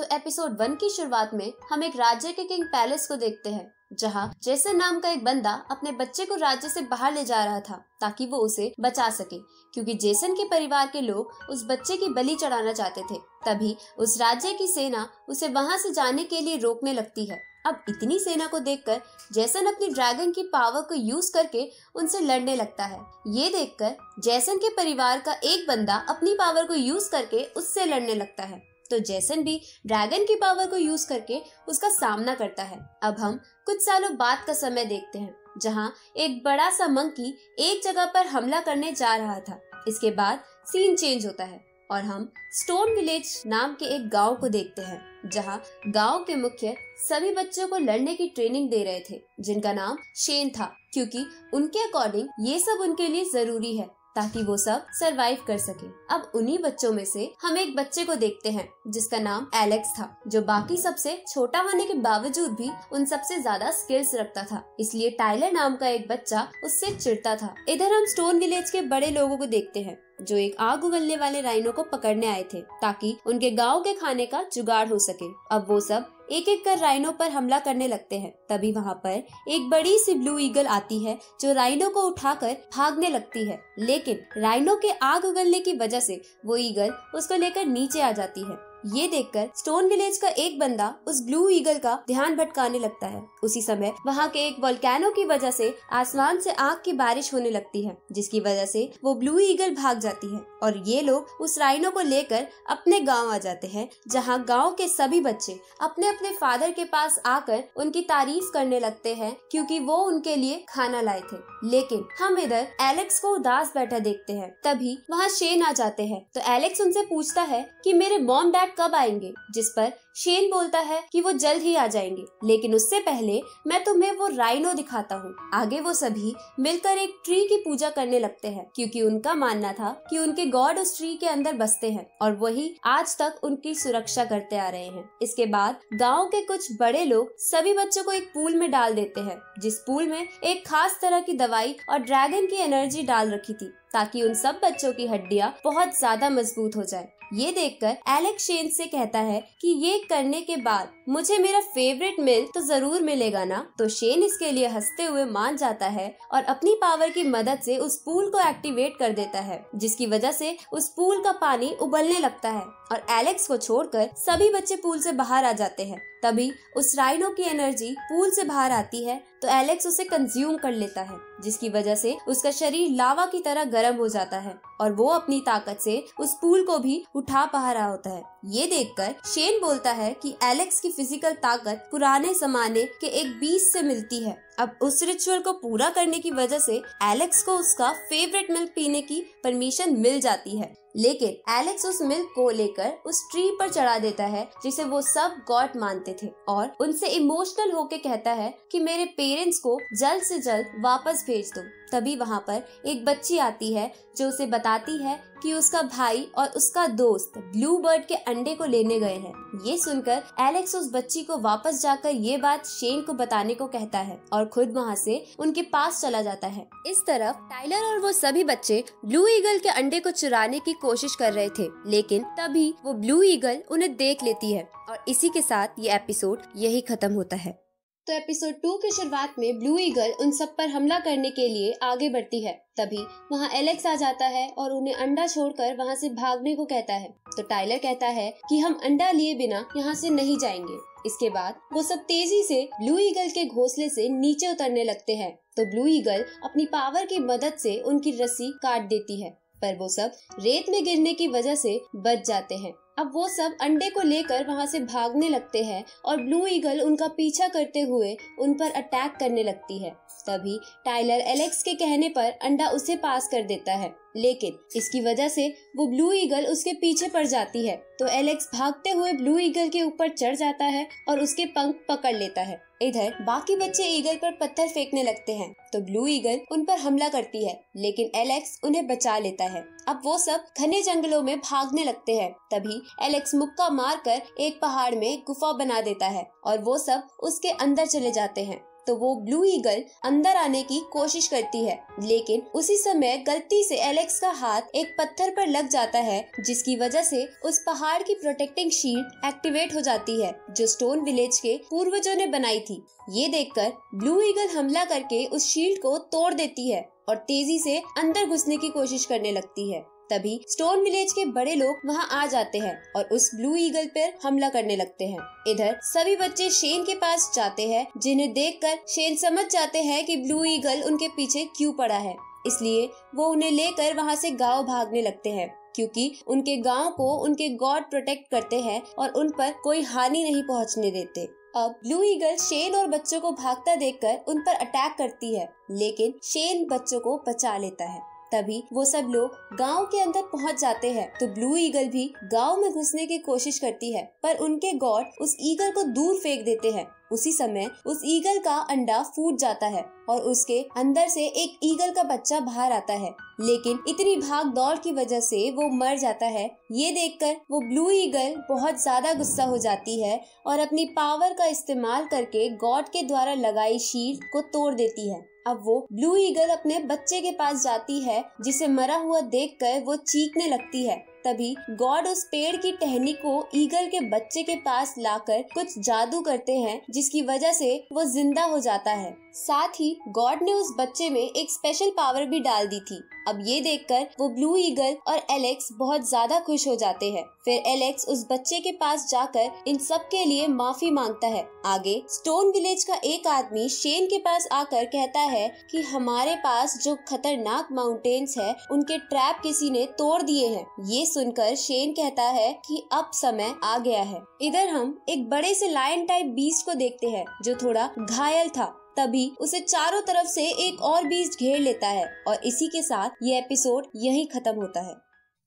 तो एपिसोड 1 की शुरुआत में हम एक राज्य के किंग पैलेस को देखते हैं, जहाँ जैसन नाम का एक बंदा अपने बच्चे को राज्य से बाहर ले जा रहा था ताकि वो उसे बचा सके, क्योंकि जैसन के परिवार के लोग उस बच्चे की बलि चढ़ाना चाहते थे। तभी उस राज्य की सेना उसे वहाँ से जाने के लिए रोकने लगती है। अब इतनी सेना को देखकर जैसन अपनी ड्रैगन की पावर को यूज करके उनसे लड़ने लगता है। ये देखकर जैसन के परिवार का एक बंदा अपनी पावर को यूज करके उससे लड़ने लगता है, तो जैसन भी ड्रैगन की पावर को यूज करके उसका सामना करता है। अब हम कुछ सालों बाद का समय देखते हैं, जहाँ एक बड़ा सा मंकी एक जगह पर हमला करने जा रहा था। इसके बाद सीन चेंज होता है और हम स्टोन विलेज नाम के एक गांव को देखते हैं, जहाँ गांव के मुखिया सभी बच्चों को लड़ने की ट्रेनिंग दे रहे थे, जिनका नाम शेन था, क्योंकि उनके अकॉर्डिंग ये सब उनके लिए जरूरी है ताकि वो सब सरवाइव कर सके। अब उन्हीं बच्चों में से हम एक बच्चे को देखते हैं जिसका नाम एलेक्स था, जो बाकी सबसे छोटा होने के बावजूद भी उन सबसे ज्यादा स्किल्स रखता था, इसलिए टाइलर नाम का एक बच्चा उससे चिढ़ता था। इधर हम स्टोन विलेज के बड़े लोगों को देखते हैं, जो एक आग उगलने वाले राइनो को पकड़ने आए थे ताकि उनके गाँव के खाने का जुगाड़ हो सके। अब वो सब एक एक कर राइनो पर हमला करने लगते हैं। तभी वहाँ पर एक बड़ी सी ब्लू ईगल आती है, जो राइनो को उठाकर भागने लगती है, लेकिन राइनो के आग उगलने की वजह से वो ईगल उसको लेकर नीचे आ जाती है। ये देखकर स्टोन विलेज का एक बंदा उस ब्लू ईगल का ध्यान भटकाने लगता है। उसी समय वहाँ के एक वोल्केनो की वजह से आसमान से आग की बारिश होने लगती है, जिसकी वजह से वो ब्लू ईगल भाग जाती है और ये लोग उस राइनो को लेकर अपने गांव आ जाते हैं, जहाँ गांव के सभी बच्चे अपने अपने फादर के पास आकर उनकी तारीफ करने लगते हैं, क्योंकि वो उनके लिए खाना लाए थे। लेकिन हम इधर एलेक्स को उदास बैठा देखते हैं। तभी वहाँ शेन आ जाते हैं, तो एलेक्स उनसे पूछता है कि मेरे मॉम डैड कब आएंगे, जिस पर शेन बोलता है कि वो जल्द ही आ जाएंगे, लेकिन उससे पहले मैं तुम्हें वो राइनो दिखाता हूँ। आगे वो सभी मिलकर एक ट्री की पूजा करने लगते हैं, क्योंकि उनका मानना था कि उनके गॉड उस ट्री के अंदर बसते हैं और वही आज तक उनकी सुरक्षा करते आ रहे हैं। इसके बाद गाँव के कुछ बड़े लोग सभी बच्चों को एक पूल में डाल देते हैं, जिस पूल में एक खास तरह की दवाई और ड्रैगन की एनर्जी डाल रखी थी ताकि उन सब बच्चों की हड्डियाँ बहुत ज्यादा मजबूत हो जाए। ये देखकर एलेक्स शेन से कहता है कि ये करने के बाद मुझे मेरा फेवरेट मिल तो जरूर मिलेगा ना? तो शेन इसके लिए हंसते हुए मान जाता है और अपनी पावर की मदद से उस पूल को एक्टिवेट कर देता है, जिसकी वजह से उस पूल का पानी उबलने लगता है और एलेक्स को छोड़कर सभी बच्चे पूल से बाहर आ जाते हैं। तभी उस राइनो की एनर्जी पूल से बाहर आती है, तो एलेक्स उसे कंज्यूम कर लेता है, जिसकी वजह से उसका शरीर लावा की तरह गर्म हो जाता है और वो अपनी ताकत से उस पूल को भी उठा पा रहा होता है। ये देखकर शेन बोलता है कि एलेक्स की फिजिकल ताकत पुराने जमाने के एक बीज से मिलती है। अब उस रिचुअल को पूरा करने की वजह से एलेक्स को उसका फेवरेट मिल्क पीने की परमिशन मिल जाती है, लेकिन एलेक्स उस मिल्क को लेकर उस ट्री पर चढ़ा देता है जिसे वो सब गॉड मानते थे, और उनसे इमोशनल होके कहता है कि मेरे पेरेंट्स को जल्द से जल्द वापस भेज दो। तभी वहाँ पर एक बच्ची आती है, जो उसे बताती है कि उसका भाई और उसका दोस्त ब्लू बर्ड के अंडे को लेने गए हैं। ये सुनकर एलेक्स उस बच्ची को वापस जाकर ये बात शेन को बताने को कहता है और खुद वहाँ से उनके पास चला जाता है। इस तरफ टाइलर और वो सभी बच्चे ब्लू ईगल के अंडे को चुराने की कोशिश कर रहे थे, लेकिन तभी वो ब्लू ईगल उन्हें देख लेती है और इसी के साथ ये एपिसोड यही खत्म होता है। तो एपिसोड 2 की शुरुआत में ब्लू ईगल उन सब पर हमला करने के लिए आगे बढ़ती है। तभी वहाँ एलेक्स आ जाता है और उन्हें अंडा छोड़कर वहाँ से भागने को कहता है, तो टाइलर कहता है कि हम अंडा लिए बिना यहाँ से नहीं जाएंगे। इसके बाद वो सब तेजी से ब्लू ईगल के घोंसले से नीचे उतरने लगते हैं, तो ब्लू ईगल अपनी पावर की मदद से उनकी रस्सी काट देती है, पर वो सब रेत में गिरने की वजह से बच जाते हैं। अब वो सब अंडे को लेकर वहाँ से भागने लगते हैं और ब्लू ईगल उनका पीछा करते हुए उन पर अटैक करने लगती है। तभी टाइलर एलेक्स के कहने पर अंडा उसे पास कर देता है, लेकिन इसकी वजह से वो ब्लू ईगल उसके पीछे पड़ जाती है, तो एलेक्स भागते हुए ब्लू ईगल के ऊपर चढ़ जाता है और उसके पंख पकड़ लेता है। इधर बाकी बच्चे ईगल पर पत्थर फेंकने लगते हैं, तो ब्लू ईगल उन पर हमला करती है, लेकिन एलेक्स उन्हें बचा लेता है। अब वो सब घने जंगलों में भागने लगते हैं। तभी एलेक्स मुक्का मारकर एक पहाड़ में गुफा बना देता है और वो सब उसके अंदर चले जाते हैं। तो वो ब्लू ईगल अंदर आने की कोशिश करती है, लेकिन उसी समय गलती से एलेक्स का हाथ एक पत्थर पर लग जाता है, जिसकी वजह से उस पहाड़ की प्रोटेक्टिंग शील्ड एक्टिवेट हो जाती है जो स्टोन विलेज के पूर्वजों ने बनाई थी। ये देखकर ब्लू ईगल हमला करके उस शील्ड को तोड़ देती है और तेजी से अंदर घुसने की कोशिश करने लगती है। तभी स्टोन विलेज के बड़े लोग वहां आ जाते हैं और उस ब्लू ईगल पर हमला करने लगते हैं। इधर सभी बच्चे शेन के पास जाते हैं, जिन्हें देखकर शेन समझ जाते हैं कि ब्लू ईगल उनके पीछे क्यों पड़ा है, इसलिए वो उन्हें लेकर वहां से गांव भागने लगते हैं, क्योंकि उनके गांव को उनके गॉड प्रोटेक्ट करते हैं और उन पर कोई हानि नहीं पहुंचने देते। अब ब्लू ईगल शेन और बच्चों को भागता देखकर उन पर अटैक करती है, लेकिन शेन बच्चों को बचा लेता है। तभी वो सब लोग गांव के अंदर पहुंच जाते हैं तो ब्लू ईगल भी गांव में घुसने की कोशिश करती है, पर उनके गॉड उस ईगल को दूर फेंक देते हैं। उसी समय उस ईगल का अंडा फूट जाता है और उसके अंदर से एक ईगल का बच्चा बाहर आता है, लेकिन इतनी भाग दौड़ की वजह से वो मर जाता है। ये देखकर वो ब्लू ईगल बहुत ज्यादा गुस्सा हो जाती है और अपनी पावर का इस्तेमाल करके गॉड के द्वारा लगाई शील्ड को तोड़ देती है। अब वो ब्लू ईगल अपने बच्चे के पास जाती है, जिसे मरा हुआ देखकर वो चीखने लगती है। तभी गॉड उस पेड़ की टहनी को ईगल के बच्चे के पास लाकर कुछ जादू करते हैं, जिसकी वजह से वो जिंदा हो जाता है। साथ ही गॉड ने उस बच्चे में एक स्पेशल पावर भी डाल दी थी। अब ये देखकर वो ब्लू ईगल और एलेक्स बहुत ज्यादा खुश हो जाते हैं। फिर एलेक्स उस बच्चे के पास जाकर इन सब के लिए माफी मांगता है। आगे स्टोन विलेज का एक आदमी शेन के पास आकर कहता है कि हमारे पास जो खतरनाक माउंटेन्स है उनके ट्रैप किसी ने तोड़ दिए हैं। ये सुनकर शेन कहता है कि अब समय आ गया है। इधर हम एक बड़े से लायन टाइप बीस्ट को देखते हैं जो थोड़ा घायल था। तभी उसे चारों तरफ से एक और बीस्ट घेर लेता है और इसी के साथ ये एपिसोड यहीं खत्म होता है।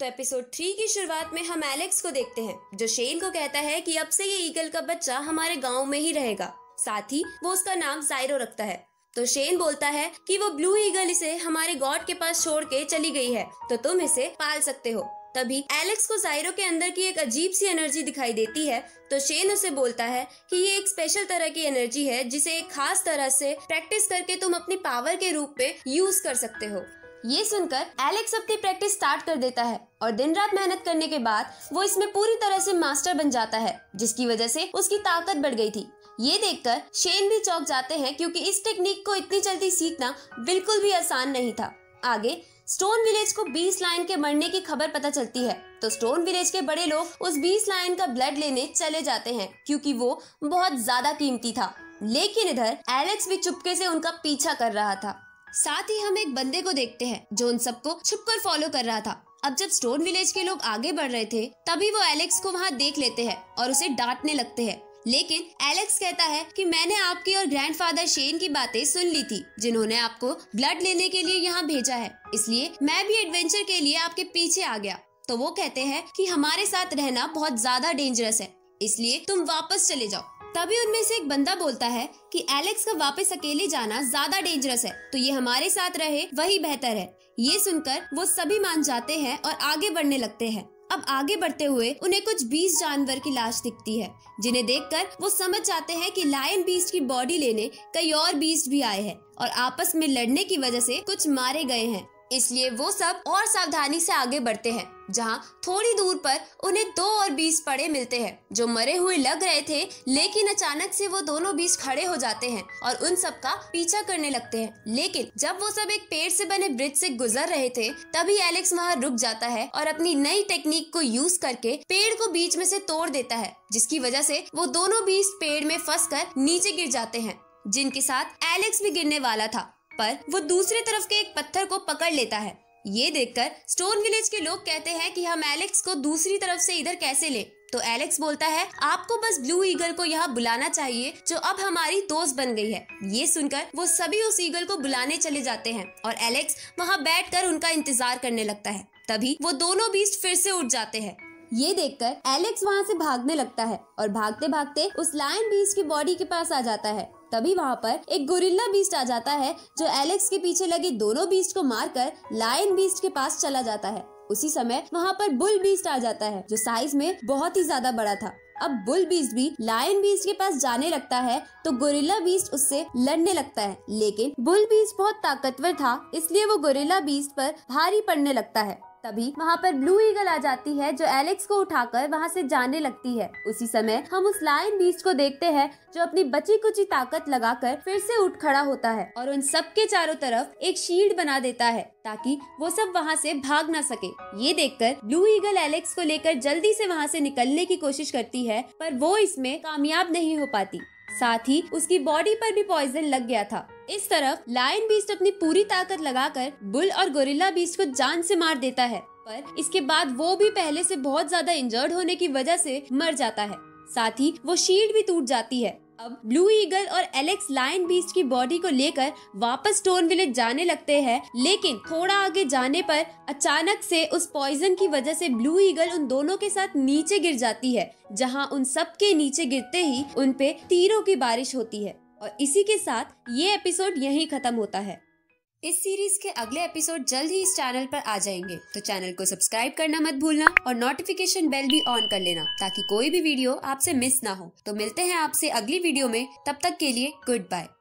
तो एपिसोड 3 की शुरुआत में हम एलेक्स को देखते हैं जो शेन को कहता है कि अब से ये ईगल का बच्चा हमारे गांव में ही रहेगा। साथ ही वो उसका नाम ज़ायरो रखता है। तो शेन बोलता है कि वो ब्लू ईगल इसे हमारे गॉड के पास छोड़ के चली गई है, तो तुम इसे पाल सकते हो। तभी एलेक्स को ज़ायरो के अंदर की एक अजीब सी एनर्जी दिखाई देती है, तो शेन उसे बोलता है कि ये एक स्पेशल तरह की एनर्जी है जिसे एक खास तरह से प्रैक्टिस करके तुम अपनी पावर के रूप में यूज कर सकते हो। ये सुनकर एलेक्स अपनी प्रैक्टिस स्टार्ट कर देता है और दिन रात मेहनत करने के बाद वो इसमें पूरी तरह से मास्टर बन जाता है, जिसकी वजह से उसकी ताकत बढ़ गई थी। ये देखकर शेन भी चौंक जाते हैं, क्योंकि इस टेक्निक को इतनी जल्दी सीखना बिल्कुल भी आसान नहीं था। आगे स्टोन विलेज को 20 लायन के मरने की खबर पता चलती है, तो स्टोन विलेज के बड़े लोग उस 20 लायन का ब्लड लेने चले जाते हैं, क्योंकि वो बहुत ज्यादा कीमती था। लेकिन इधर एलेक्स भी चुपके से उनका पीछा कर रहा था। साथ ही हम एक बंदे को देखते हैं जो उन सबको छुपकर फॉलो कर रहा था। अब जब स्टोन विलेज के लोग आगे बढ़ रहे थे तभी वो एलेक्स को वहाँ देख लेते हैं और उसे डांटने लगते हैं, लेकिन एलेक्स कहता है कि मैंने आपकी और ग्रैंडफादर शेन की बातें सुन ली थी, जिन्होंने आपको ब्लड लेने के लिए यहाँ भेजा है, इसलिए मैं भी एडवेंचर के लिए आपके पीछे आ गया। तो वो कहते हैं कि हमारे साथ रहना बहुत ज्यादा डेंजरस है, इसलिए तुम वापस चले जाओ। तभी उनमें से एक बंदा बोलता है कि एलेक्स का वापस अकेले जाना ज्यादा डेंजरस है, तो ये हमारे साथ रहे वही बेहतर है। ये सुनकर वो सभी मान जाते हैं और आगे बढ़ने लगते हैं। अब आगे बढ़ते हुए उन्हें कुछ 20 जानवर की लाश दिखती है, जिन्हें देखकर वो समझ जाते हैं कि लायन बीस्ट की बॉडी लेने कई और बीस्ट भी आए हैं और आपस में लड़ने की वजह से कुछ मारे गए हैं, इसलिए वो सब और सावधानी से आगे बढ़ते हैं। जहां थोड़ी दूर पर उन्हें 2 और बीस्ट पड़े मिलते हैं जो मरे हुए लग रहे थे, लेकिन अचानक से वो दोनों बीस्ट खड़े हो जाते हैं और उन सब का पीछा करने लगते हैं। लेकिन जब वो सब एक पेड़ से बने ब्रिज से गुजर रहे थे तभी एलेक्स वहां रुक जाता है और अपनी नई टेक्निक को यूज करके पेड़ को बीच में से तोड़ देता है, जिसकी वजह से वो दोनों बीस्ट पेड़ में फंस कर नीचे गिर जाते हैं, जिनके साथ एलेक्स भी गिरने वाला था, पर वो दूसरे तरफ के एक पत्थर को पकड़ लेता है। ये देखकर स्टोन विलेज के लोग कहते हैं कि हम एलेक्स को दूसरी तरफ से इधर कैसे ले, तो एलेक्स बोलता है आपको बस ब्लू ईगल को यहाँ बुलाना चाहिए जो अब हमारी दोस्त बन गई है। ये सुनकर वो सभी उस ईगल को बुलाने चले जाते हैं और एलेक्स वहाँ बैठकर उनका इंतजार करने लगता है। तभी वो दोनों बीस्ट फिर से उठ जाते हैं। ये देखकर एलेक्स वहाँ से भागने लगता है और भागते भागते उस लायन बीस्ट की बॉडी के पास आ जाता है। तभी वहाँ पर एक गोरिल्ला बीस्ट आ जाता है जो एलेक्स के पीछे लगे दोनों बीस्ट को मारकर लायन बीस्ट के पास चला जाता है। उसी समय वहाँ पर बुल बीस्ट आ जाता है जो साइज में बहुत ही ज्यादा बड़ा था। अब बुल बीस्ट भी लायन बीस्ट के पास जाने लगता है तो गोरिल्ला बीस्ट उससे लड़ने लगता है, लेकिन बुल बीस्ट बहुत ताकतवर था इसलिए वो गोरिल्ला बीस्ट पर भारी पड़ने लगता है। तभी वहाँ पर ब्लू ईगल आ जाती है जो एलेक्स को उठाकर वहाँ से जाने लगती है। उसी समय हम उस लायन बीस्ट को देखते हैं जो अपनी बची कुची ताकत लगाकर फिर से उठ खड़ा होता है और उन सब के चारों तरफ एक शील्ड बना देता है ताकि वो सब वहाँ से भाग ना सके। ये देखकर ब्लू ईगल एलेक्स को लेकर जल्दी से वहाँ से निकलने की कोशिश करती है पर वो इसमें कामयाब नहीं हो पाती, साथ ही उसकी बॉडी पर भी पॉइजन लग गया था। इस तरफ लायन बीस्ट अपनी पूरी ताकत लगाकर बुल और गोरिल्ला बीस्ट को जान से मार देता है, पर इसके बाद वो भी पहले से बहुत ज्यादा इंजर्ड होने की वजह से मर जाता है, साथ ही वो शील्ड भी टूट जाती है। अब ब्लू ईगल और एलेक्स लायन बीस्ट की बॉडी को लेकर वापस स्टोन विलेज जाने लगते हैं, लेकिन थोड़ा आगे जाने पर अचानक से उस पॉइजन की वजह से ब्लू ईगल उन दोनों के साथ नीचे गिर जाती है, जहां उन सब के नीचे गिरते ही उन पे तीरों की बारिश होती है। और इसी के साथ ये एपिसोड यहीं खत्म होता है। इस सीरीज के अगले एपिसोड जल्द ही इस चैनल पर आ जाएंगे, तो चैनल को सब्सक्राइब करना मत भूलना और नोटिफिकेशन बेल भी ऑन कर लेना ताकि कोई भी वीडियो आपसे मिस ना हो। तो मिलते हैं आपसे अगली वीडियो में, तब तक के लिए गुड बाय।